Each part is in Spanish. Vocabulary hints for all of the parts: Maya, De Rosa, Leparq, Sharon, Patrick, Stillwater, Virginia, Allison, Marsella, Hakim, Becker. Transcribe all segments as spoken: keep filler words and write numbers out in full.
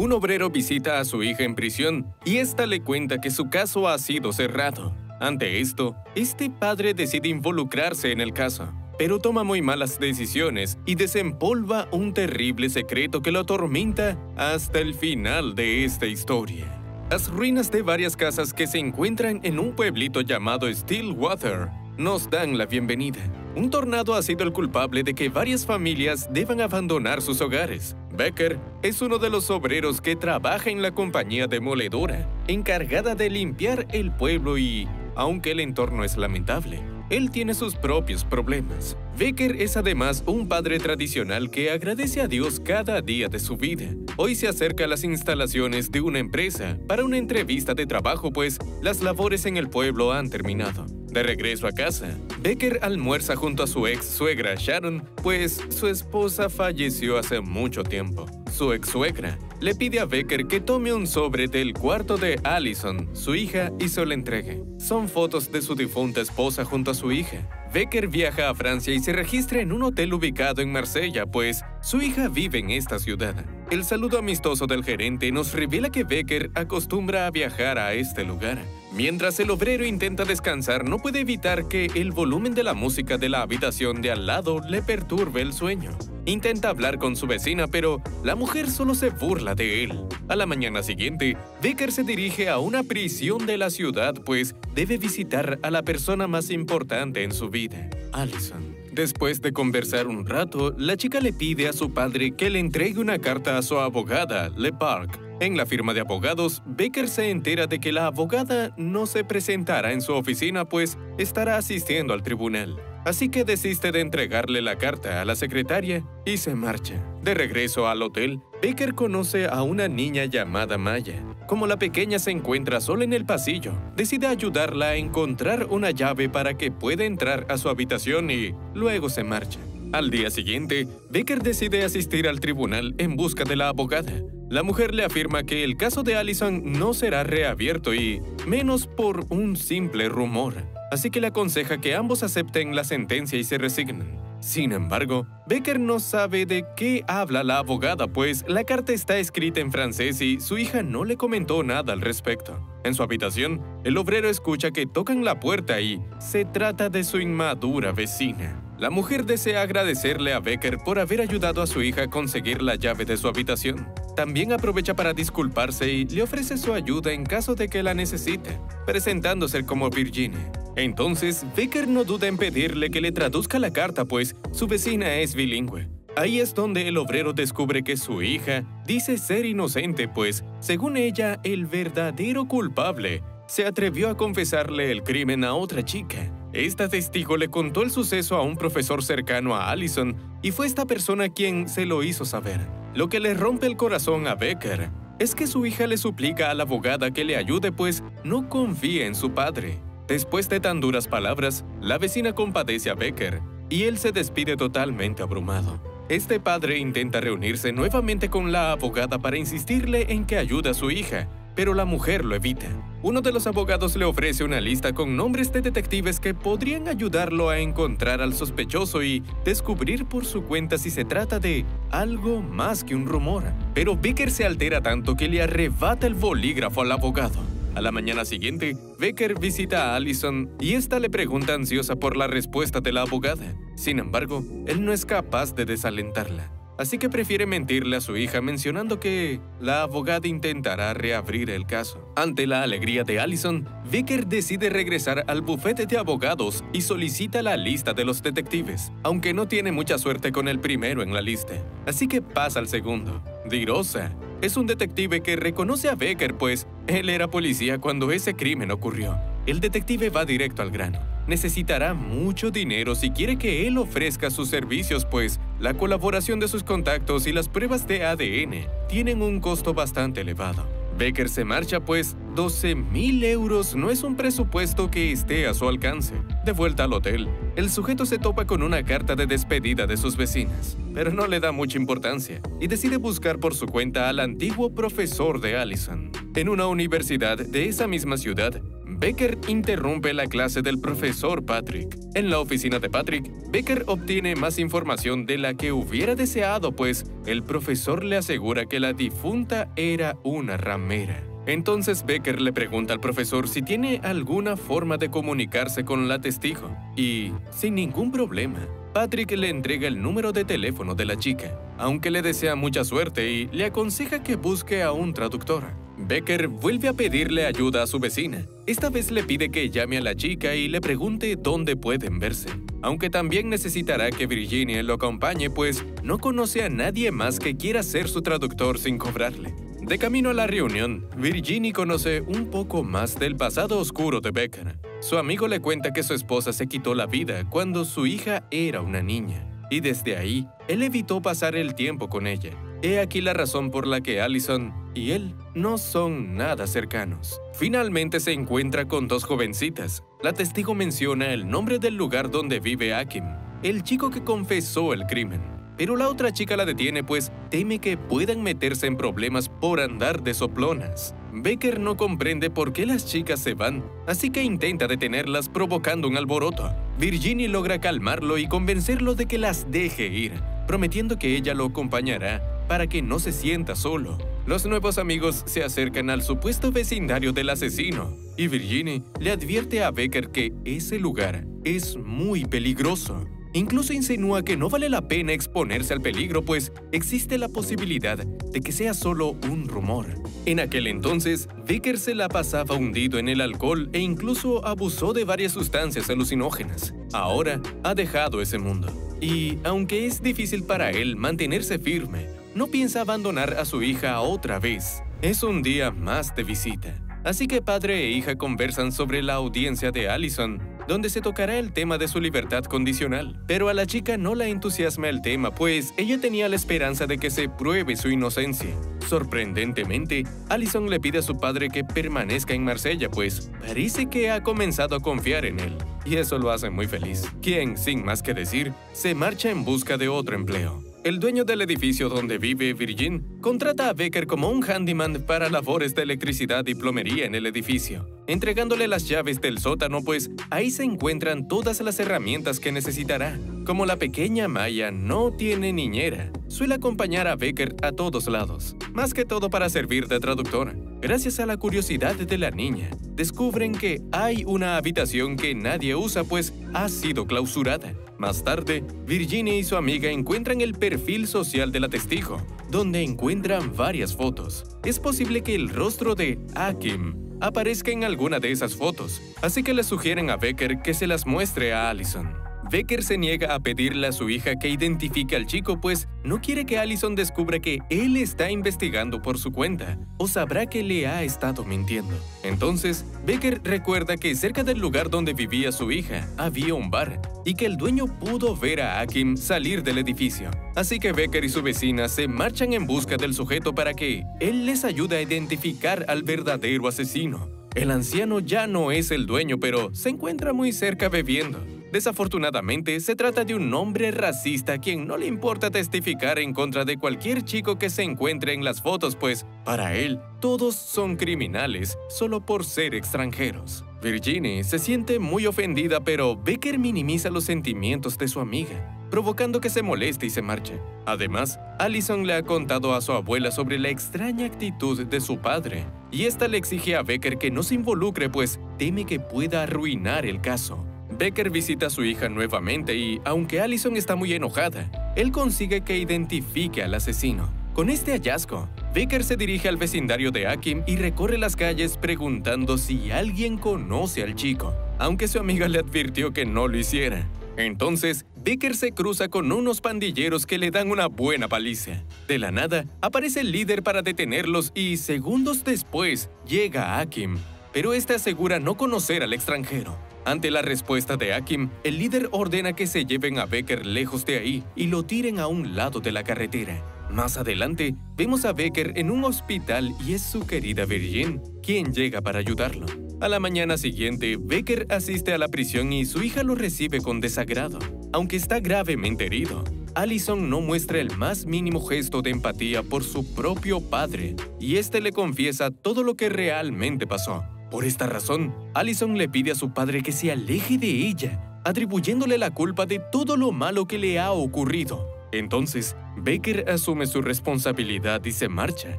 un obrero visita a su hija en prisión y ésta le cuenta que su caso ha sido cerrado. Ante esto, este padre decide involucrarse en el caso, pero toma muy malas decisiones y desempolva un terrible secreto que lo atormenta hasta el final de esta historia. Las ruinas de varias casas que se encuentran en un pueblito llamado Stillwater nos dan la bienvenida. Un tornado ha sido el culpable de que varias familias deban abandonar sus hogares. Becker es uno de los obreros que trabaja en la compañía demoledora, encargada de limpiar el pueblo y, aunque el entorno es lamentable, él tiene sus propios problemas. Becker es además un padre tradicional que agradece a Dios cada día de su vida. Hoy se acerca a las instalaciones de una empresa para una entrevista de trabajo, pues las labores en el pueblo han terminado. De regreso a casa, Becker almuerza junto a su ex-suegra Sharon, pues su esposa falleció hace mucho tiempo. Su ex-suegra le pide a Becker que tome un sobre del cuarto de Allison, su hija, y se lo entregue. Son fotos de su difunta esposa junto a su hija. Becker viaja a Francia y se registra en un hotel ubicado en Marsella, pues su hija vive en esta ciudad. El saludo amistoso del gerente nos revela que Becker acostumbra a viajar a este lugar. Mientras el obrero intenta descansar, no puede evitar que el volumen de la música de la habitación de al lado le perturbe el sueño. Intenta hablar con su vecina, pero la mujer solo se burla de él. A la mañana siguiente, Becker se dirige a una prisión de la ciudad, pues debe visitar a la persona más importante en su vida, Allison. Después de conversar un rato, la chica le pide a su padre que le entregue una carta a su abogada, Leparq. En la firma de abogados, Becker se entera de que la abogada no se presentará en su oficina, pues estará asistiendo al tribunal. Así que desiste de entregarle la carta a la secretaria y se marcha. De regreso al hotel, Becker conoce a una niña llamada Maya. Como la pequeña se encuentra sola en el pasillo, decide ayudarla a encontrar una llave para que pueda entrar a su habitación y luego se marcha. Al día siguiente, Becker decide asistir al tribunal en busca de la abogada. La mujer le afirma que el caso de Allison no será reabierto y menos por un simple rumor, así que le aconseja que ambos acepten la sentencia y se resignen. Sin embargo, Becker no sabe de qué habla la abogada, pues la carta está escrita en francés y su hija no le comentó nada al respecto. En su habitación, el obrero escucha que tocan la puerta y se trata de su inmadura vecina. La mujer desea agradecerle a Becker por haber ayudado a su hija a conseguir la llave de su habitación. También aprovecha para disculparse y le ofrece su ayuda en caso de que la necesite, presentándose como Virginia. Entonces, Becker no duda en pedirle que le traduzca la carta, pues su vecina es bilingüe. Ahí es donde el obrero descubre que su hija dice ser inocente, pues, según ella, el verdadero culpable se atrevió a confesarle el crimen a otra chica. Esta testigo le contó el suceso a un profesor cercano a Allison y fue esta persona quien se lo hizo saber. Lo que le rompe el corazón a Becker es que su hija le suplica a la abogada que le ayude, pues no confía en su padre. Después de tan duras palabras, la vecina compadece a Becker y él se despide totalmente abrumado. Este padre intenta reunirse nuevamente con la abogada para insistirle en que ayude a su hija, pero la mujer lo evita. Uno de los abogados le ofrece una lista con nombres de detectives que podrían ayudarlo a encontrar al sospechoso y descubrir por su cuenta si se trata de algo más que un rumor. Pero Becker se altera tanto que le arrebata el bolígrafo al abogado. A la mañana siguiente, Becker visita a Allison y ésta le pregunta ansiosa por la respuesta de la abogada. Sin embargo, él no es capaz de desalentarla, así que prefiere mentirle a su hija mencionando que la abogada intentará reabrir el caso. Ante la alegría de Allison, Becker decide regresar al bufete de abogados y solicita la lista de los detectives, aunque no tiene mucha suerte con el primero en la lista, así que pasa al segundo. De Rosa es un detective que reconoce a Becker, pues él era policía cuando ese crimen ocurrió. El detective va directo al grano. Necesitará mucho dinero si quiere que él ofrezca sus servicios, pues la colaboración de sus contactos y las pruebas de A D N tienen un costo bastante elevado. Becker se marcha, pues doce mil euros no es un presupuesto que esté a su alcance. De vuelta al hotel, el sujeto se topa con una carta de despedida de sus vecinas, pero no le da mucha importancia y decide buscar por su cuenta al antiguo profesor de Allison. En una universidad de esa misma ciudad, Becker interrumpe la clase del profesor Patrick. En la oficina de Patrick, Becker obtiene más información de la que hubiera deseado, pues el profesor le asegura que la difunta era una ramera. Entonces Becker le pregunta al profesor si tiene alguna forma de comunicarse con la testigo. Y, sin ningún problema, Patrick le entrega el número de teléfono de la chica, aunque le desea mucha suerte y le aconseja que busque a un traductor. Becker vuelve a pedirle ayuda a su vecina. Esta vez le pide que llame a la chica y le pregunte dónde pueden verse, aunque también necesitará que Virginia lo acompañe, pues no conoce a nadie más que quiera ser su traductor sin cobrarle. De camino a la reunión, Virginia conoce un poco más del pasado oscuro de Becker. Su amigo le cuenta que su esposa se quitó la vida cuando su hija era una niña, y desde ahí, él evitó pasar el tiempo con ella. He aquí la razón por la que Allison y él no son nada cercanos. Finalmente se encuentra con dos jovencitas. La testigo menciona el nombre del lugar donde vive Hakim, el chico que confesó el crimen. Pero la otra chica la detiene, pues teme que puedan meterse en problemas por andar de soplonas. Becker no comprende por qué las chicas se van, así que intenta detenerlas provocando un alboroto. Virginia logra calmarlo y convencerlo de que las deje ir, prometiendo que ella lo acompañará para que no se sienta solo. Los nuevos amigos se acercan al supuesto vecindario del asesino y Virginia le advierte a Becker que ese lugar es muy peligroso. Incluso insinúa que no vale la pena exponerse al peligro, pues existe la posibilidad de que sea solo un rumor. En aquel entonces, Becker se la pasaba hundido en el alcohol e incluso abusó de varias sustancias alucinógenas. Ahora ha dejado ese mundo. Y, aunque es difícil para él mantenerse firme, no piensa abandonar a su hija otra vez. Es un día más de visita. Así que padre e hija conversan sobre la audiencia de Allison, donde se tocará el tema de su libertad condicional. Pero a la chica no la entusiasma el tema, pues ella tenía la esperanza de que se pruebe su inocencia. Sorprendentemente, Allison le pide a su padre que permanezca en Marsella, pues parece que ha comenzado a confiar en él, y eso lo hace muy feliz, quien, sin más que decir, se marcha en busca de otro empleo. El dueño del edificio donde vive Virginia contrata a Becker como un handyman para labores de electricidad y plomería en el edificio, entregándole las llaves del sótano, pues ahí se encuentran todas las herramientas que necesitará. Como la pequeña Maya no tiene niñera, suele acompañar a Becker a todos lados, más que todo para servir de traductora. Gracias a la curiosidad de la niña, descubren que hay una habitación que nadie usa, pues ha sido clausurada. Más tarde, Virginia y su amiga encuentran el perfil social de la testigo, donde encuentran varias fotos. Es posible que el rostro de Hakim aparezca en alguna de esas fotos, así que le sugieren a Becker que se las muestre a Allison. Becker se niega a pedirle a su hija que identifique al chico, pues no quiere que Allison descubra que él está investigando por su cuenta, o sabrá que le ha estado mintiendo. Entonces, Becker recuerda que cerca del lugar donde vivía su hija había un bar, y que el dueño pudo ver a Hakim salir del edificio. Así que Becker y su vecina se marchan en busca del sujeto para que él les ayude a identificar al verdadero asesino. El anciano ya no es el dueño, pero se encuentra muy cerca bebiendo. Desafortunadamente, se trata de un hombre racista quien no le importa testificar en contra de cualquier chico que se encuentre en las fotos, pues para él, todos son criminales solo por ser extranjeros. Virginia se siente muy ofendida, pero Becker minimiza los sentimientos de su amiga, provocando que se moleste y se marche. Además, Allison le ha contado a su abuela sobre la extraña actitud de su padre, y esta le exige a Becker que no se involucre, pues teme que pueda arruinar el caso. Becker visita a su hija nuevamente y, aunque Allison está muy enojada, él consigue que identifique al asesino. Con este hallazgo, Becker se dirige al vecindario de Hakim y recorre las calles preguntando si alguien conoce al chico, aunque su amiga le advirtió que no lo hiciera. Entonces, Becker se cruza con unos pandilleros que le dan una buena paliza. De la nada, aparece el líder para detenerlos y, segundos después, llega Hakim, pero este asegura no conocer al extranjero. Ante la respuesta de Hakim, el líder ordena que se lleven a Becker lejos de ahí y lo tiren a un lado de la carretera. Más adelante, vemos a Becker en un hospital y es su querida Virginia quien llega para ayudarlo. A la mañana siguiente, Becker asiste a la prisión y su hija lo recibe con desagrado. Aunque está gravemente herido, Allison no muestra el más mínimo gesto de empatía por su propio padre, y este le confiesa todo lo que realmente pasó. Por esta razón, Allison le pide a su padre que se aleje de ella, atribuyéndole la culpa de todo lo malo que le ha ocurrido. Entonces, Becker asume su responsabilidad y se marcha,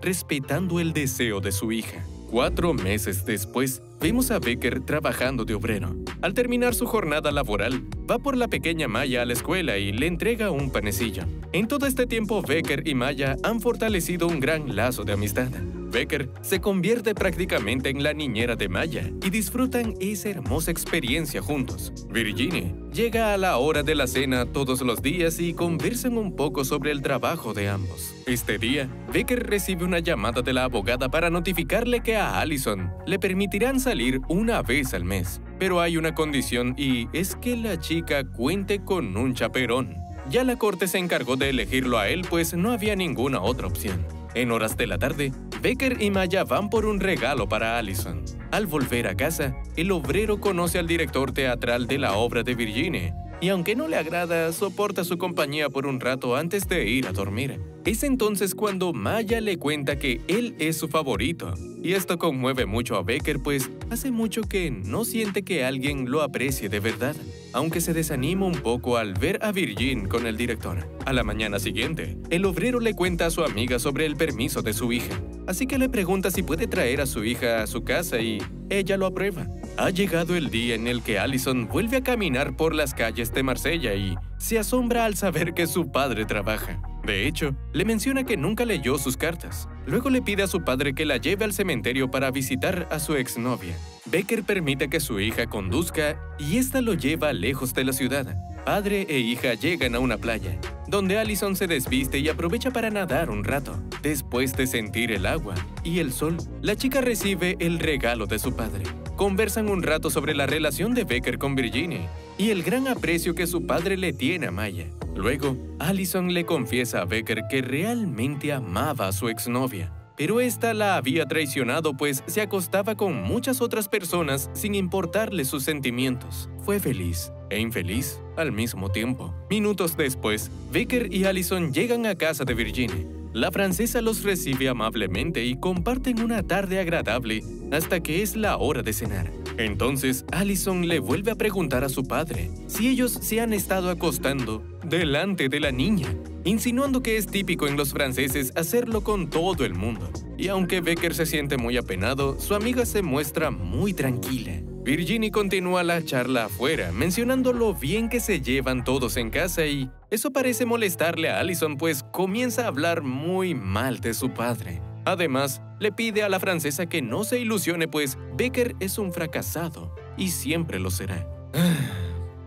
respetando el deseo de su hija. Cuatro meses después, vemos a Becker trabajando de obrero. Al terminar su jornada laboral, va por la pequeña Maya a la escuela y le entrega un panecillo. En todo este tiempo, Becker y Maya han fortalecido un gran lazo de amistad. Becker se convierte prácticamente en la niñera de Maya y disfrutan esa hermosa experiencia juntos. Virginia llega a la hora de la cena todos los días y conversan un poco sobre el trabajo de ambos. Este día, Becker recibe una llamada de la abogada para notificarle que a Allison le permitirán salir una vez al mes. Pero hay una condición y es que la chica cuente con un chaperón. Ya la corte se encargó de elegirlo a él, pues no había ninguna otra opción. En horas de la tarde, Becker y Maya van por un regalo para Allison. Al volver a casa, el obrero conoce al director teatral de la obra de Virginia y aunque no le agrada, soporta su compañía por un rato antes de ir a dormir. Es entonces cuando Maya le cuenta que él es su favorito y esto conmueve mucho a Becker, pues hace mucho que no siente que alguien lo aprecie de verdad, aunque se desanima un poco al ver a Virginia con el director. A la mañana siguiente, el obrero le cuenta a su amiga sobre el permiso de su hija, así que le pregunta si puede traer a su hija a su casa y ella lo aprueba. Ha llegado el día en el que Allison vuelve a caminar por las calles de Marsella y se asombra al saber que su padre trabaja. De hecho, le menciona que nunca leyó sus cartas. Luego le pide a su padre que la lleve al cementerio para visitar a su exnovia. Becker permite que su hija conduzca y ésta lo lleva lejos de la ciudad. Padre e hija llegan a una playa, donde Allison se desviste y aprovecha para nadar un rato. Después de sentir el agua y el sol, la chica recibe el regalo de su padre. Conversan un rato sobre la relación de Becker con Virginia y el gran aprecio que su padre le tiene a Maya. Luego, Allison le confiesa a Becker que realmente amaba a su exnovia, pero ésta la había traicionado pues se acostaba con muchas otras personas sin importarle sus sentimientos. Fue feliz e infeliz al mismo tiempo. Minutos después, Becker y Allison llegan a casa de Virginia. La francesa los recibe amablemente y comparten una tarde agradable hasta que es la hora de cenar. Entonces, Allison le vuelve a preguntar a su padre si ellos se han estado acostando delante de la niña, insinuando que es típico en los franceses hacerlo con todo el mundo. Y aunque Becker se siente muy apenado, su amiga se muestra muy tranquila. Virginia continúa la charla afuera, mencionando lo bien que se llevan todos en casa y eso parece molestarle a Allison, pues comienza a hablar muy mal de su padre. Además, le pide a la francesa que no se ilusione, pues Becker es un fracasado y siempre lo será.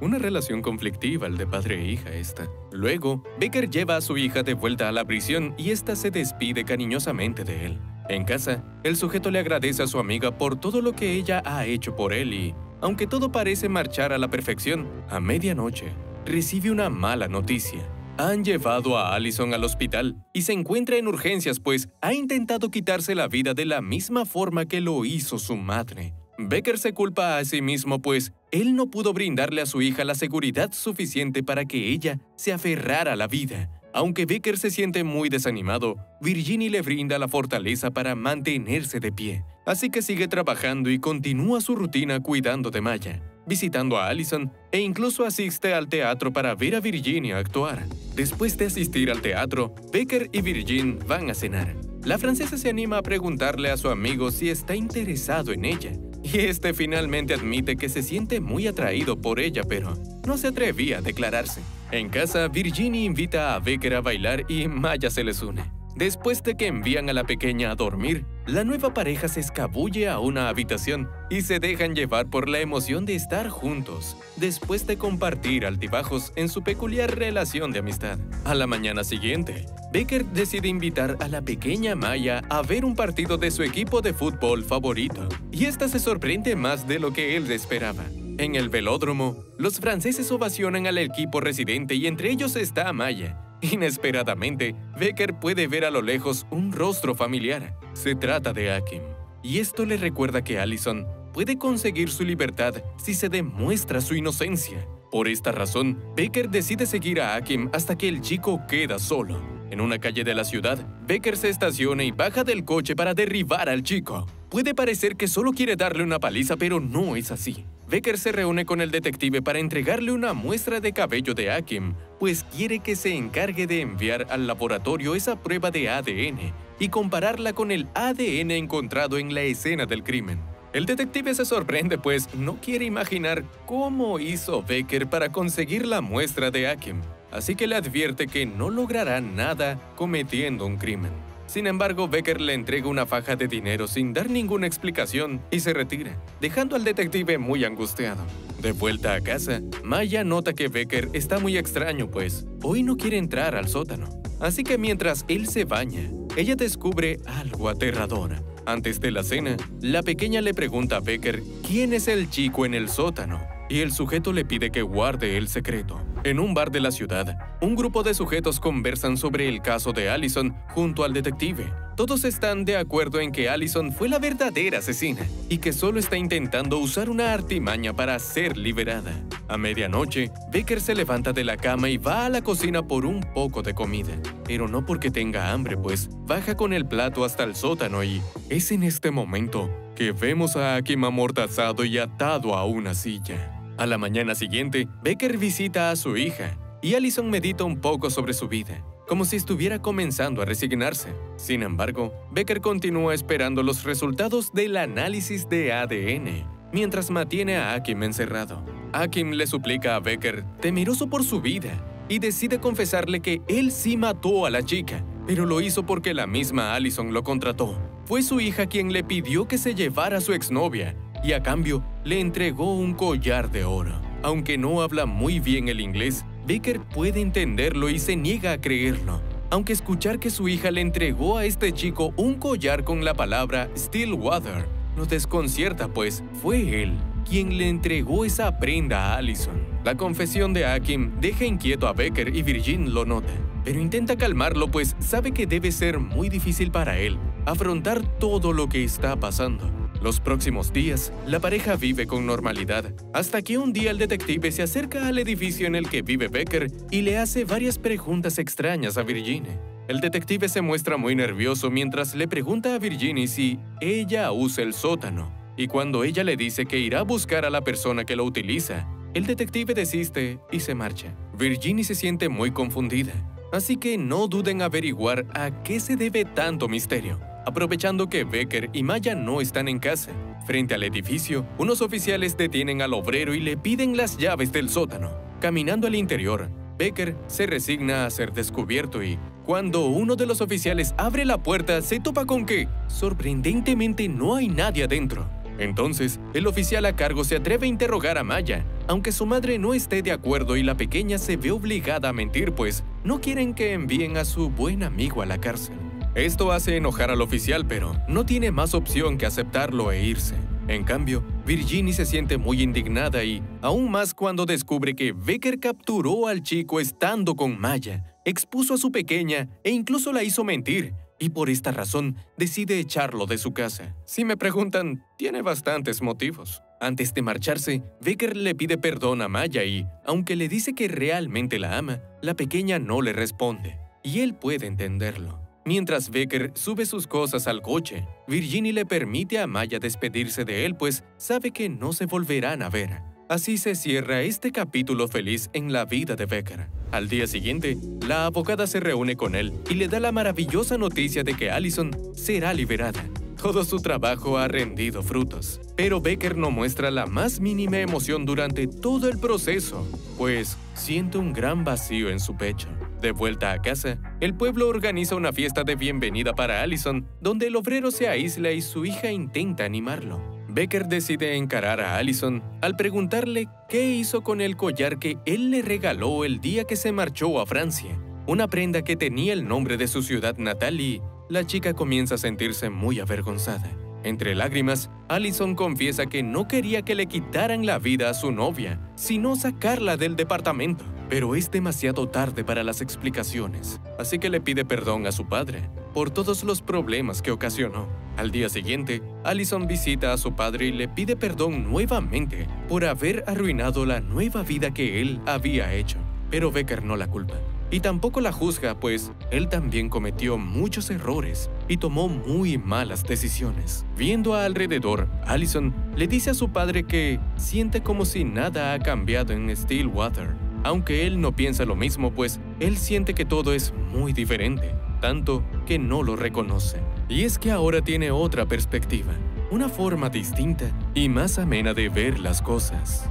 Una relación conflictiva, el de padre e hija esta. Luego, Becker lleva a su hija de vuelta a la prisión y esta se despide cariñosamente de él. En casa, el sujeto le agradece a su amiga por todo lo que ella ha hecho por él y, aunque todo parece marchar a la perfección, a medianoche recibe una mala noticia. Han llevado a Allison al hospital y se encuentra en urgencias pues ha intentado quitarse la vida de la misma forma que lo hizo su madre. Becker se culpa a sí mismo pues él no pudo brindarle a su hija la seguridad suficiente para que ella se aferrara a la vida. Aunque Becker se siente muy desanimado, Virginia le brinda la fortaleza para mantenerse de pie. Así que sigue trabajando y continúa su rutina cuidando de Maya, visitando a Allison e incluso asiste al teatro para ver a Virginia actuar. Después de asistir al teatro, Becker y Virginia van a cenar. La francesa se anima a preguntarle a su amigo si está interesado en ella. Y este finalmente admite que se siente muy atraído por ella, pero no se atrevía a declararse. En casa, Virginia invita a Becker a bailar y Maya se les une. Después de que envían a la pequeña a dormir, la nueva pareja se escabulle a una habitación y se dejan llevar por la emoción de estar juntos, después de compartir altibajos en su peculiar relación de amistad. A la mañana siguiente, Becker decide invitar a la pequeña Maya a ver un partido de su equipo de fútbol favorito, y esta se sorprende más de lo que él esperaba. En el velódromo, los franceses ovacionan al equipo residente y entre ellos está Maya. Inesperadamente, Becker puede ver a lo lejos un rostro familiar. Se trata de Hakim, y esto le recuerda que Allison puede conseguir su libertad si se demuestra su inocencia. Por esta razón, Becker decide seguir a Hakim hasta que el chico queda solo. En una calle de la ciudad, Becker se estaciona y baja del coche para derribar al chico. Puede parecer que solo quiere darle una paliza, pero no es así. Becker se reúne con el detective para entregarle una muestra de cabello de Hakim, pues quiere que se encargue de enviar al laboratorio esa prueba de A D N y compararla con el A D N encontrado en la escena del crimen. El detective se sorprende, pues no quiere imaginar cómo hizo Becker para conseguir la muestra de Hakim, así que le advierte que no logrará nada cometiendo un crimen. Sin embargo, Becker le entrega una faja de dinero sin dar ninguna explicación y se retira, dejando al detective muy angustiado. De vuelta a casa, Maya nota que Becker está muy extraño, pues hoy no quiere entrar al sótano. Así que mientras él se baña, ella descubre algo aterrador. Antes de la cena, la pequeña le pregunta a Becker quién es el chico en el sótano, y el sujeto le pide que guarde el secreto. En un bar de la ciudad, un grupo de sujetos conversan sobre el caso de Allison junto al detective. Todos están de acuerdo en que Allison fue la verdadera asesina y que solo está intentando usar una artimaña para ser liberada. A medianoche, Becker se levanta de la cama y va a la cocina por un poco de comida, pero no porque tenga hambre, pues baja con el plato hasta el sótano y es en este momento que vemos a Hakim amordazado y atado a una silla. A la mañana siguiente, Becker visita a su hija y Allison medita un poco sobre su vida, como si estuviera comenzando a resignarse. Sin embargo, Becker continúa esperando los resultados del análisis de A D N, mientras mantiene a Hakim encerrado. Hakim le suplica a Becker, temeroso por su vida, y decide confesarle que él sí mató a la chica, pero lo hizo porque la misma Allison lo contrató. Fue su hija quien le pidió que se llevara a su exnovia, y a cambio le entregó un collar de oro. Aunque no habla muy bien el inglés, Becker puede entenderlo y se niega a creerlo. Aunque escuchar que su hija le entregó a este chico un collar con la palabra Stillwater nos desconcierta, pues fue él quien le entregó esa prenda a Allison. La confesión de Hakim deja inquieto a Becker y Virginia lo nota, pero intenta calmarlo, pues sabe que debe ser muy difícil para él afrontar todo lo que está pasando. Los próximos días, la pareja vive con normalidad, hasta que un día el detective se acerca al edificio en el que vive Becker y le hace varias preguntas extrañas a Virginia. El detective se muestra muy nervioso mientras le pregunta a Virginia si ella usa el sótano, y cuando ella le dice que irá a buscar a la persona que lo utiliza, el detective desiste y se marcha. Virginia se siente muy confundida, así que no duden en averiguar a qué se debe tanto misterio. Aprovechando que Becker y Maya no están en casa, frente al edificio, unos oficiales detienen al obrero y le piden las llaves del sótano. Caminando al interior, Becker se resigna a ser descubierto y, cuando uno de los oficiales abre la puerta, se topa con que, sorprendentemente, no hay nadie adentro. Entonces, el oficial a cargo se atreve a interrogar a Maya, aunque su madre no esté de acuerdo y la pequeña se ve obligada a mentir, pues no quieren que envíen a su buen amigo a la cárcel. Esto hace enojar al oficial, pero no tiene más opción que aceptarlo e irse. En cambio, Virginia se siente muy indignada y, aún más cuando descubre que Becker capturó al chico estando con Maya, expuso a su pequeña e incluso la hizo mentir, y por esta razón decide echarlo de su casa. Si me preguntan, tiene bastantes motivos. Antes de marcharse, Becker le pide perdón a Maya y, aunque le dice que realmente la ama, la pequeña no le responde, y él puede entenderlo. Mientras Becker sube sus cosas al coche, Virginia le permite a Maya despedirse de él, pues sabe que no se volverán a ver. Así se cierra este capítulo feliz en la vida de Becker. Al día siguiente, la abogada se reúne con él y le da la maravillosa noticia de que Allison será liberada. Todo su trabajo ha rendido frutos, pero Becker no muestra la más mínima emoción durante todo el proceso, pues siente un gran vacío en su pecho. De vuelta a casa, el pueblo organiza una fiesta de bienvenida para Allison, donde el obrero se aísla y su hija intenta animarlo. Becker decide encarar a Allison al preguntarle qué hizo con el collar que él le regaló el día que se marchó a Francia, una prenda que tenía el nombre de su ciudad natal, y la chica comienza a sentirse muy avergonzada. Entre lágrimas, Allison confiesa que no quería que le quitaran la vida a su novia, sino sacarla del departamento. Pero es demasiado tarde para las explicaciones, así que le pide perdón a su padre por todos los problemas que ocasionó. Al día siguiente, Allison visita a su padre y le pide perdón nuevamente por haber arruinado la nueva vida que él había hecho, pero Becker no la culpa. Y tampoco la juzga, pues él también cometió muchos errores y tomó muy malas decisiones. Viendo alrededor, Allison le dice a su padre que siente como si nada ha cambiado en Stillwater, aunque él no piensa lo mismo, pues él siente que todo es muy diferente, tanto que no lo reconoce. Y es que ahora tiene otra perspectiva, una forma distinta y más amena de ver las cosas.